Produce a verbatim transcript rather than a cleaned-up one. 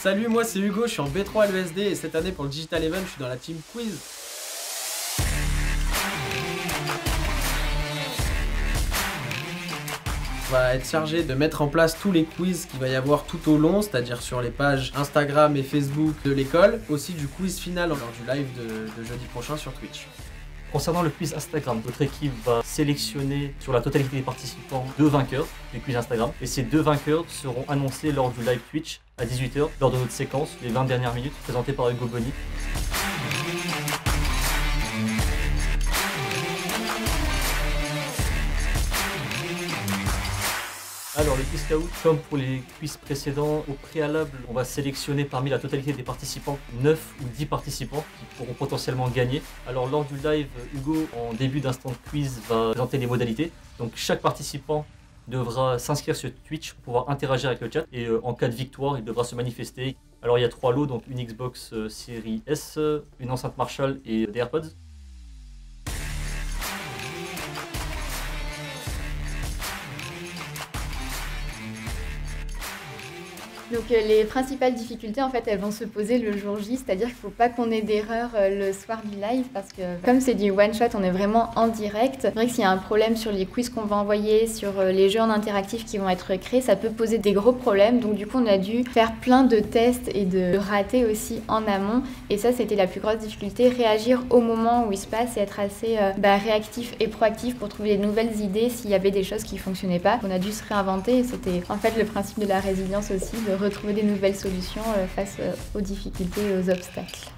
Salut, moi c'est Hugo, je suis en B trois L E S D et cette année pour le Digital Event, je suis dans la team Quiz. On va être chargé de mettre en place tous les quiz qu'il va y avoir tout au long, c'est-à-dire sur les pages Instagram et Facebook de l'école, aussi du quiz final lors du live de, de jeudi prochain sur Twitch. Concernant le quiz Instagram, notre équipe va sélectionner sur la totalité des participants deux vainqueurs du quiz Instagram. Et ces deux vainqueurs seront annoncés lors du live Twitch à dix-huit heures, lors de notre séquence, les vingt dernières minutes, présentée par Hugo Bonny. Alors le quiz K O, comme pour les quiz précédents, au préalable, on va sélectionner parmi la totalité des participants neuf ou dix participants qui pourront potentiellement gagner. Alors lors du live, Hugo, en début d'instant de quiz, va présenter les modalités. Donc chaque participant devra s'inscrire sur Twitch pour pouvoir interagir avec le chat et euh, en cas de victoire, il devra se manifester. Alors il y a trois lots, donc une Xbox Series S, une enceinte Marshall et des AirPods. Donc les principales difficultés, en fait, elles vont se poser le jour J, c'est-à-dire qu'il ne faut pas qu'on ait d'erreur le soir du live parce que comme c'est du one-shot, on est vraiment en direct. C'est vrai que s'il y a un problème sur les quiz qu'on va envoyer, sur les jeux en interactif qui vont être créés, ça peut poser des gros problèmes. Donc du coup, on a dû faire plein de tests et de ratés aussi en amont. Et ça, c'était la plus grosse difficulté, réagir au moment où il se passe et être assez euh, bah, réactif et proactif pour trouver des nouvelles idées s'il y avait des choses qui ne fonctionnaient pas. On a dû se réinventer et c'était en fait le principe de la résilience aussi, de retrouver des nouvelles solutions face aux difficultés et aux obstacles.